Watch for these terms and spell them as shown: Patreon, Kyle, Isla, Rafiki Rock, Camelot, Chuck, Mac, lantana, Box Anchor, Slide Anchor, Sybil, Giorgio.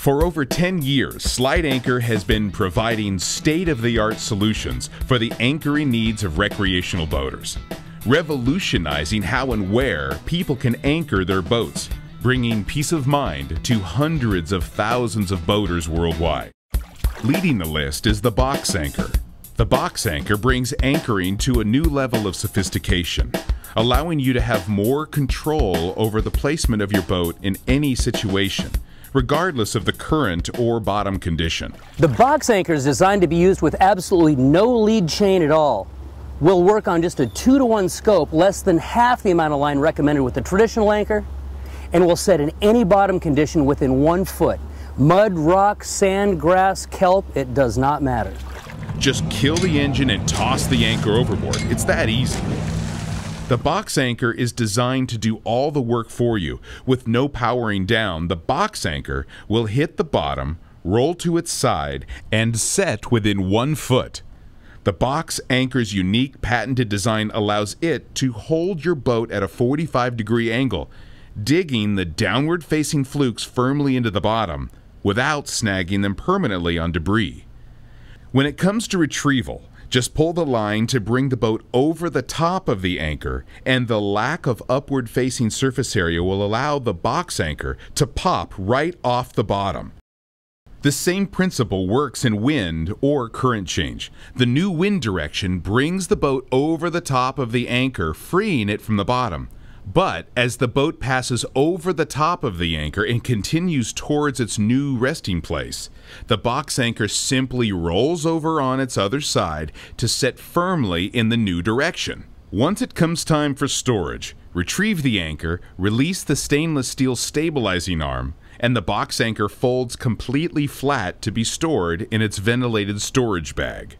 For over 10 years, Slide Anchor has been providing state-of-the-art solutions for the anchoring needs of recreational boaters, revolutionizing how and where people can anchor their boats, bringing peace of mind to hundreds of thousands of boaters worldwide. Leading the list is the Box Anchor. The Box Anchor brings anchoring to a new level of sophistication, allowing you to have more control over the placement of your boat in any situation, regardless of the current or bottom condition. The Box Anchor is designed to be used with absolutely no lead chain at all. We'll work on just a 2-to-1 scope, less than half the amount of line recommended with the traditional anchor, and we'll set in any bottom condition within 1 foot. Mud, rock, sand, grass, kelp, it does not matter. Just kill the engine and toss the anchor overboard. It's that easy. The Box Anchor is designed to do all the work for you. With no powering down, the Box Anchor will hit the bottom, roll to its side, and set within 1 foot. The Box Anchor's unique patented design allows it to hold your boat at a 45-degree angle, digging the downward-facing flukes firmly into the bottom without snagging them permanently on debris. When it comes to retrieval, just pull the line to bring the boat over the top of the anchor, and the lack of upward-facing surface area will allow the Box Anchor to pop right off the bottom. The same principle works in wind or current change. The new wind direction brings the boat over the top of the anchor, freeing it from the bottom. But as the boat passes over the top of the anchor and continues towards its new resting place, the Box Anchor simply rolls over on its other side to set firmly in the new direction. Once it comes time for storage, retrieve the anchor, release the stainless steel stabilizing arm, and the Box Anchor folds completely flat to be stored in its ventilated storage bag.